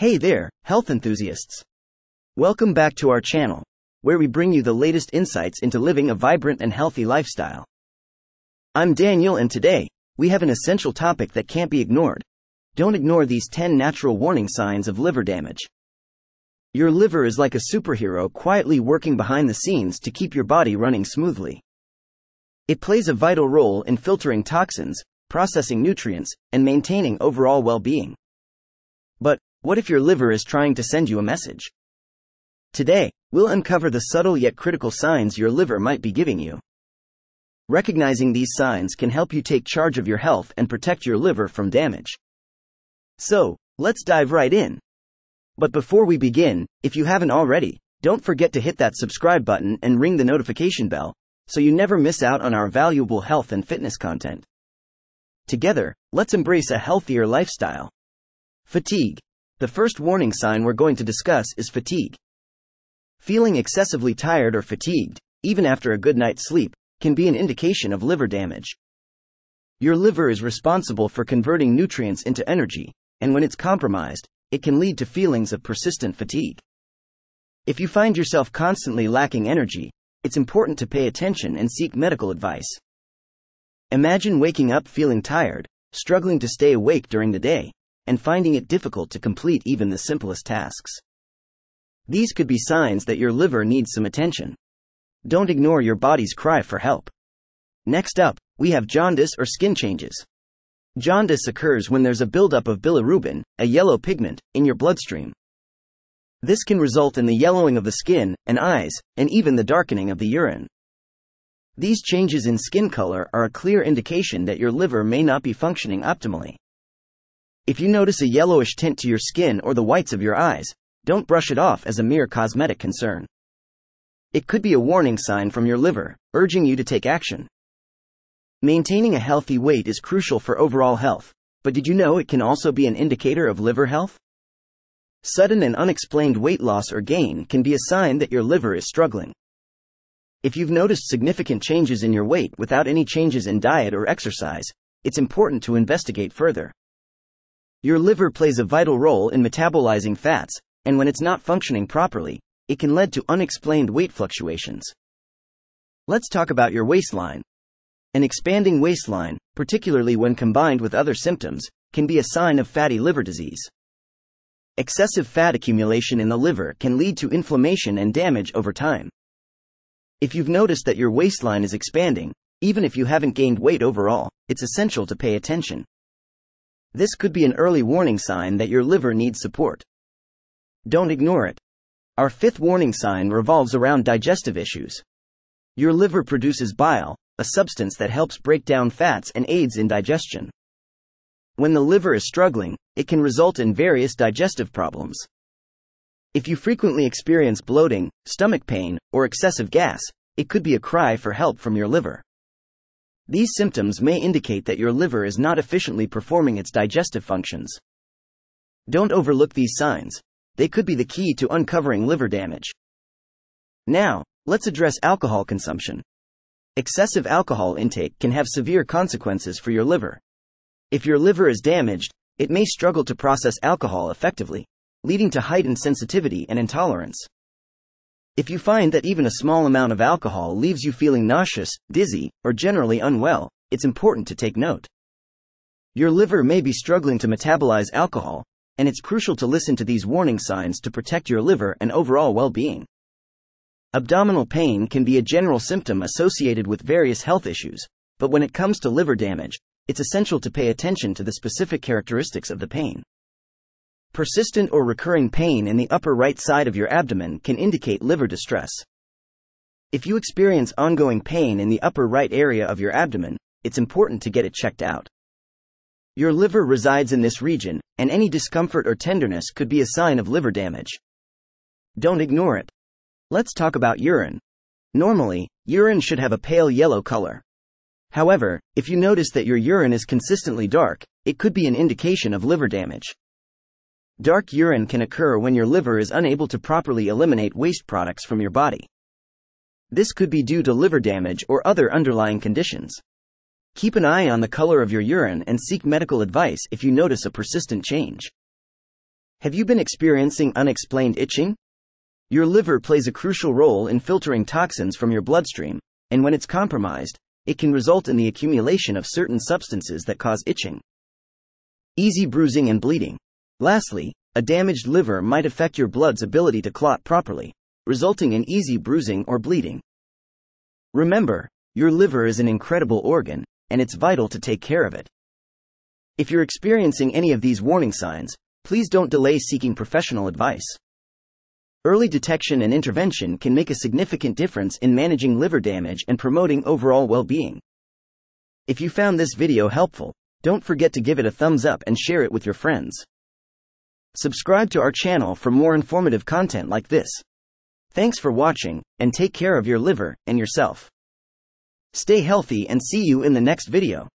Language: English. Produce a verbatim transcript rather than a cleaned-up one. Hey there, health enthusiasts. Welcome back to our channel, where we bring you the latest insights into living a vibrant and healthy lifestyle. I'm Daniel, and today, we have an essential topic that can't be ignored. Don't ignore these ten natural warning signs of liver damage. Your liver is like a superhero quietly working behind the scenes to keep your body running smoothly. It plays a vital role in filtering toxins, processing nutrients, and maintaining overall well-being. But, what if your liver is trying to send you a message? Today, we'll uncover the subtle yet critical signs your liver might be giving you. Recognizing these signs can help you take charge of your health and protect your liver from damage. So, let's dive right in. But before we begin, if you haven't already, don't forget to hit that subscribe button and ring the notification bell, so you never miss out on our valuable health and fitness content. Together, let's embrace a healthier lifestyle. Fatigue. The first warning sign we're going to discuss is fatigue. Feeling excessively tired or fatigued, even after a good night's sleep, can be an indication of liver damage. Your liver is responsible for converting nutrients into energy, and when it's compromised, it can lead to feelings of persistent fatigue. If you find yourself constantly lacking energy, it's important to pay attention and seek medical advice. Imagine waking up feeling tired, struggling to stay awake during the day, and finding it difficult to complete even the simplest tasks. These could be signs that your liver needs some attention. Don't ignore your body's cry for help. Next up, we have jaundice or skin changes. Jaundice occurs when there's a buildup of bilirubin, a yellow pigment, in your bloodstream. This can result in the yellowing of the skin and eyes, and even the darkening of the urine. These changes in skin color are a clear indication that your liver may not be functioning optimally. If you notice a yellowish tint to your skin or the whites of your eyes, don't brush it off as a mere cosmetic concern. It could be a warning sign from your liver, urging you to take action. Maintaining a healthy weight is crucial for overall health, but did you know it can also be an indicator of liver health? Sudden and unexplained weight loss or gain can be a sign that your liver is struggling. If you've noticed significant changes in your weight without any changes in diet or exercise, it's important to investigate further. Your liver plays a vital role in metabolizing fats, and when it's not functioning properly, it can lead to unexplained weight fluctuations. Let's talk about your waistline. An expanding waistline, particularly when combined with other symptoms, can be a sign of fatty liver disease. Excessive fat accumulation in the liver can lead to inflammation and damage over time. If you've noticed that your waistline is expanding, even if you haven't gained weight overall, it's essential to pay attention. This could be an early warning sign that your liver needs support. Don't ignore it. Our fifth warning sign revolves around digestive issues. Your liver produces bile, a substance that helps break down fats and aids in digestion. When the liver is struggling, it can result in various digestive problems. If you frequently experience bloating, stomach pain, or excessive gas, it could be a cry for help from your liver. These symptoms may indicate that your liver is not efficiently performing its digestive functions. Don't overlook these signs. They could be the key to uncovering liver damage. Now, let's address alcohol consumption. Excessive alcohol intake can have severe consequences for your liver. If your liver is damaged, it may struggle to process alcohol effectively, leading to heightened sensitivity and intolerance. If you find that even a small amount of alcohol leaves you feeling nauseous, dizzy, or generally unwell, it's important to take note. Your liver may be struggling to metabolize alcohol, and it's crucial to listen to these warning signs to protect your liver and overall well-being. Abdominal pain can be a general symptom associated with various health issues, but when it comes to liver damage, it's essential to pay attention to the specific characteristics of the pain. Persistent or recurring pain in the upper right side of your abdomen can indicate liver distress. If you experience ongoing pain in the upper right area of your abdomen, it's important to get it checked out. Your liver resides in this region, and any discomfort or tenderness could be a sign of liver damage. Don't ignore it. Let's talk about urine. Normally, urine should have a pale yellow color. However, if you notice that your urine is consistently dark, it could be an indication of liver damage. Dark urine can occur when your liver is unable to properly eliminate waste products from your body. This could be due to liver damage or other underlying conditions. Keep an eye on the color of your urine and seek medical advice if you notice a persistent change. Have you been experiencing unexplained itching? Your liver plays a crucial role in filtering toxins from your bloodstream, and when it's compromised, it can result in the accumulation of certain substances that cause itching, easy bruising, and bleeding. Lastly, a damaged liver might affect your blood's ability to clot properly, resulting in easy bruising or bleeding. Remember, your liver is an incredible organ, and it's vital to take care of it. If you're experiencing any of these warning signs, please don't delay seeking professional advice. Early detection and intervention can make a significant difference in managing liver damage and promoting overall well-being. If you found this video helpful, don't forget to give it a thumbs up and share it with your friends. Subscribe to our channel for more informative content like this. Thanks for watching, and take care of your liver and yourself. Stay healthy and see you in the next video.